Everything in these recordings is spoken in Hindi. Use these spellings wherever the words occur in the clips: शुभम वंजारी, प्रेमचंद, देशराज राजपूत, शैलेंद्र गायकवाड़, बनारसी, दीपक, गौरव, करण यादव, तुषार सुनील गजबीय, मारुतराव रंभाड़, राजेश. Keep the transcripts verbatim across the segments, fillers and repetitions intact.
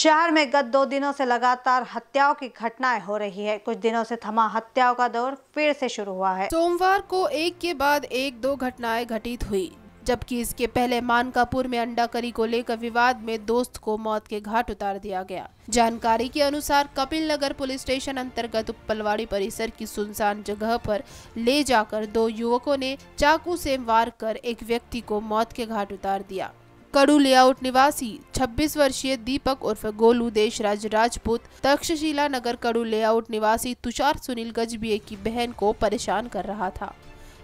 शहर में गत दो दिनों से लगातार हत्याओं की घटनाएं हो रही है। कुछ दिनों से थमा हत्याओं का दौर फिर से शुरू हुआ है। सोमवार को एक के बाद एक दो घटनाएं घटित हुई, जबकि इसके पहले मानकापुर में अंडाकरी को लेकर विवाद में दोस्त को मौत के घाट उतार दिया गया। जानकारी के अनुसार कपिल नगर पुलिस स्टेशन अंतर्गत उपलवाड़ी परिसर की सुनसान जगह पर ले जाकर दो युवकों ने चाकू से वार कर एक व्यक्ति को मौत के घाट उतार दिया। कड़ू लेआउट निवासी छब्बीस वर्षीय दीपक उर्फ गोलू देशराज राजपूत तक्षशिला नगर कड़ू लेआउट निवासी तुषार सुनील गजबीय की बहन को परेशान कर रहा था।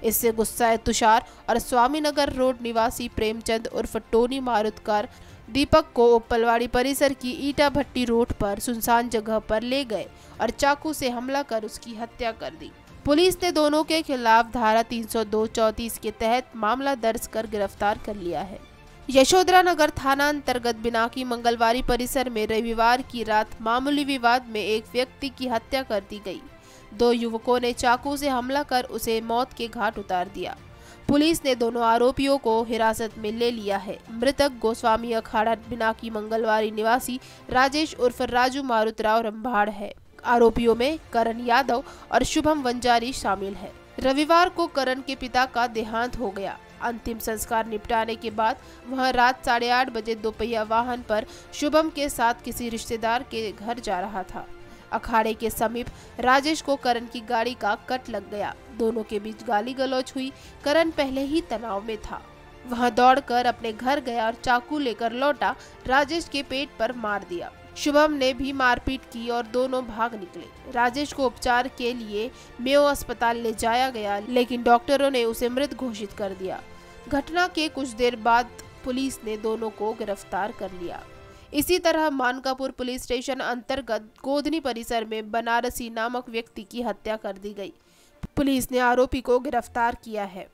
इससे गुस्साए तुषार और स्वामीनगर रोड निवासी प्रेमचंद उर्फ टोनी मारुतराव दीपक को उपलवाड़ी परिसर की ईटा भट्टी रोड पर सुनसान जगह पर ले गए और चाकू से हमला कर उसकी हत्या कर दी। पुलिस ने दोनों के खिलाफ धारा तीन सौ दो चौतीस के तहत मामला दर्ज कर गिरफ्तार कर लिया है। यशोधरा नगर थाना अंतर्गत बिनाकी मंगलवारी परिसर में रविवार की रात मामूली विवाद में एक व्यक्ति की हत्या कर दी गई। दो युवकों ने चाकू से हमला कर उसे मौत के घाट उतार दिया। पुलिस ने दोनों आरोपियों को हिरासत में ले लिया है। मृतक गोस्वामी अखाड़ा बिनाकी मंगलवारी निवासी राजेश उर्फ राजू मारुतराव रंभाड़ है। आरोपियों में करण यादव और शुभम वंजारी शामिल है। रविवार को करण के पिता का देहांत हो गया। अंतिम संस्कार निपटाने के बाद वह रात साढ़े आठ बजे दोपहिया वाहन पर शुभम के साथ किसी रिश्तेदार के घर जा रहा था। अखाड़े के समीप राजेश को करण की गाड़ी का कट लग गया। दोनों के बीच गाली गलौज हुई। करण पहले ही तनाव में था। वह दौड़कर अपने घर गया और चाकू लेकर लौटा। राजेश के पेट पर मार दिया। शुभम ने भी मारपीट की और दोनों भाग निकले। राजेश को उपचार के लिए मेयो अस्पताल ले जाया गया, लेकिन डॉक्टरों ने उसे मृत घोषित कर दिया। घटना के कुछ देर बाद पुलिस ने दोनों को गिरफ्तार कर लिया। इसी तरह मानकापुर पुलिस स्टेशन अंतर्गत गोधनी परिसर में बनारसी नामक व्यक्ति की हत्या कर दी गई। पुलिस ने आरोपी को गिरफ्तार किया है।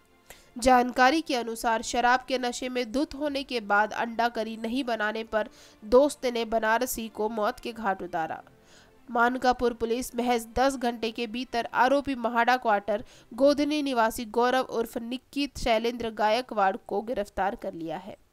जानकारी के अनुसार शराब के नशे में धुत होने के बाद अंडा करी नहीं बनाने पर दोस्त ने बनारसी को मौत के घाट उतारा। मानकापुर पुलिस महज दस घंटे के भीतर आरोपी महाड़ा क्वार्टर गोधनी निवासी गौरव उर्फ निक्की शैलेंद्र गायकवाड़ को गिरफ्तार कर लिया है।